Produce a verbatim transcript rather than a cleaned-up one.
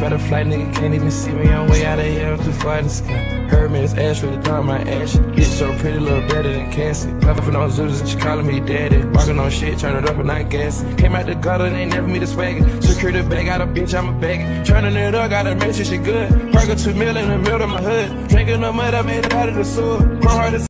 Better flight, nigga, can't even see me. I'm way out of here, I'm too far in the sky. Heard me, it's ash with the dime, my ash. It's so pretty, little better than Cassie. Laughing on Zooters and she calling me daddy. Walking on shit, turn it up and not gassy. Came out the gutter, and ain't never me the swagger. Security bag, got a bitch, I'm a bag. Turning it up, gotta make sure she good. Burger two mil in the middle of my hood. Drinking the mud, I made it out of the sewer. My heart is